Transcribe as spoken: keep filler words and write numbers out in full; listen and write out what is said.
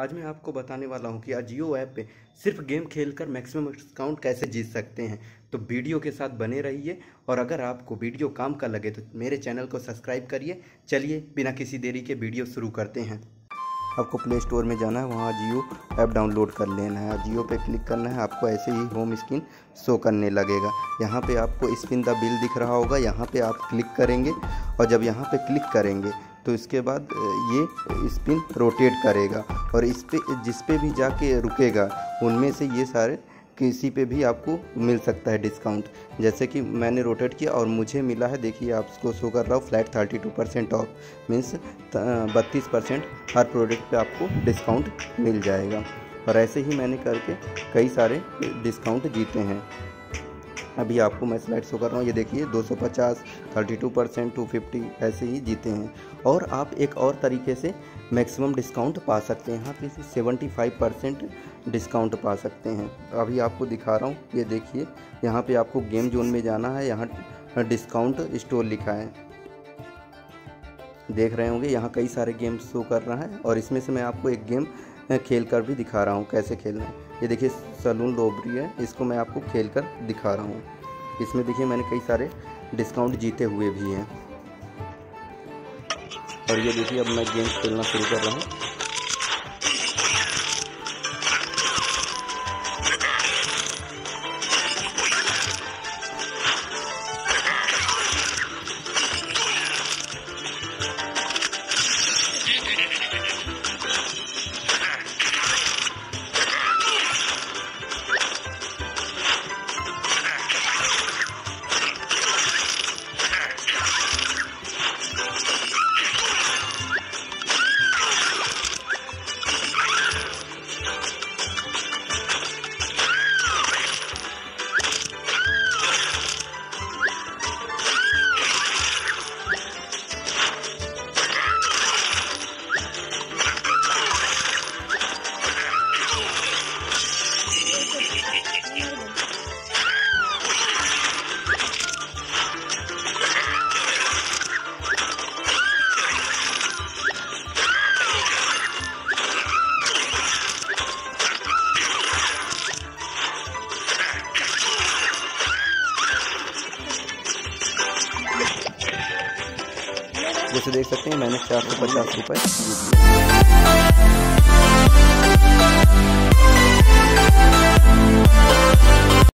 आज मैं आपको बताने वाला हूं कि अजियो ऐप पे सिर्फ गेम खेलकर मैक्सिमम डिस्काउंट कैसे जीत सकते हैं। तो वीडियो के साथ बने रहिए और अगर आपको वीडियो काम का लगे तो मेरे चैनल को सब्सक्राइब करिए। चलिए बिना किसी देरी के वीडियो शुरू करते हैं। आपको प्ले स्टोर में जाना है, वहाँ अजियो ऐप डाउनलोड कर लेना है। अजियो पे क्लिक करना है, आपको ऐसे ही होम स्क्रीन शो करने लगेगा। यहाँ पे आपको स्पिन द बिल दिख रहा होगा, यहाँ पे आप क्लिक करेंगे और जब यहाँ पे क्लिक करेंगे तो इसके बाद ये स्पिन रोटेट करेगा और इस पर जिस पे भी जाके रुकेगा उनमें से ये सारे किसी पे भी आपको मिल सकता है डिस्काउंट। जैसे कि मैंने रोटेट किया और मुझे मिला है, देखिए आपको शो कर रहा हूँ flat thirty two percent off, means बत्तीस परसेंट हर प्रोडक्ट पे आपको डिस्काउंट मिल जाएगा। और ऐसे ही मैंने करके कई सारे डिस्काउंट जीते हैं। अभी आपको मैं स्लाइड शो कर रहा हूँ, ये देखिए दो सौ पचास, बत्तीस परसेंट, दो सौ पचास ऐसे ही जीते हैं। और आप एक और तरीके से मैक्सिमम डिस्काउंट पा सकते हैं, यहाँ पे पचहत्तर परसेंट डिस्काउंट पा सकते हैं। अभी आपको दिखा रहा हूँ, ये देखिए यहाँ पे आपको गेम जोन में जाना है, यहाँ डिस्काउंट स्टोर लिखा है, देख रहे होंगे। यहाँ कई सारे गेम शो कर रहा है और इसमें से मैं आपको एक गेम खेल कर भी दिखा रहा हूँ कैसे खेलना है। ये देखिए सलून रॉबरी है, इसको मैं आपको खेल कर दिखा रहा हूँ। इसमें देखिए मैंने कई सारे डिस्काउंट जीते हुए भी हैं। और ये देखिए अब मैं गेम खेलना शुरू कर रहा हूँ। जैसे देख सकते हैं मैंने चार सौ पचास रुपये